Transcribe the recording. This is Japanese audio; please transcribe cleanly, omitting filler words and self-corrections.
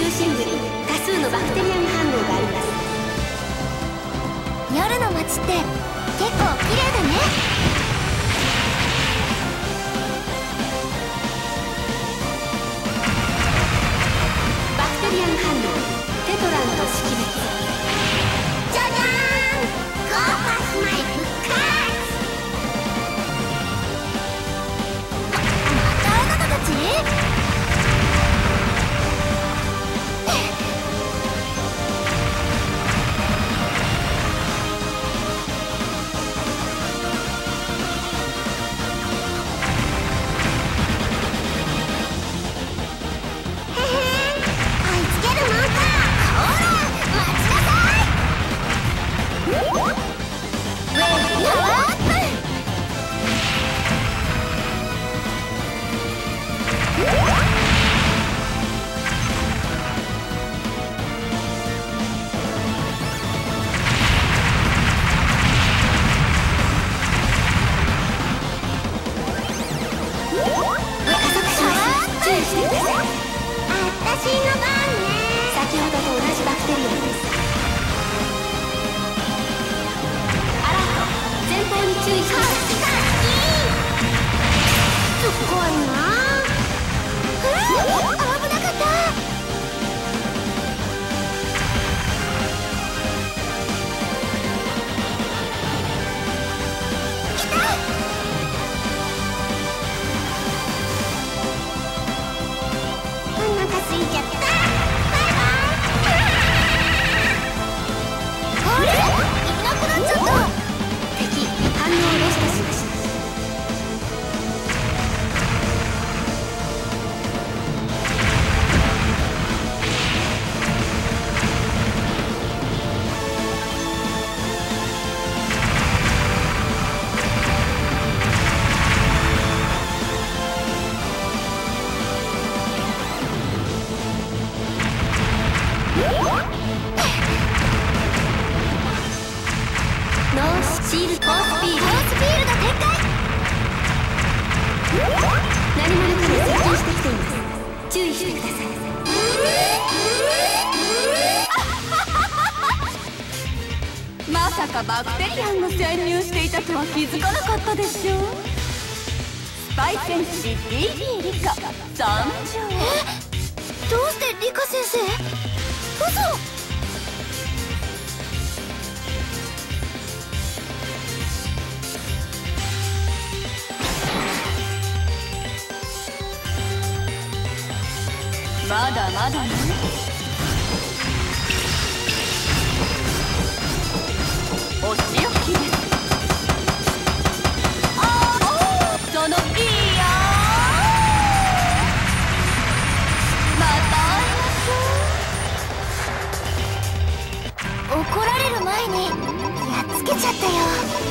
中心部に多数のバクテリアン反応があります。夜の街って結構綺麗だね。 バクテリアンが潜入していたとは気づかなかったでしょう。スパイ戦士 BB リカ参上。どうしてリカ先生？嘘！ まだまだね。 お仕置きです。ああ、そのいいよ。また会いましょう。怒られる前にやっつけちゃったよ。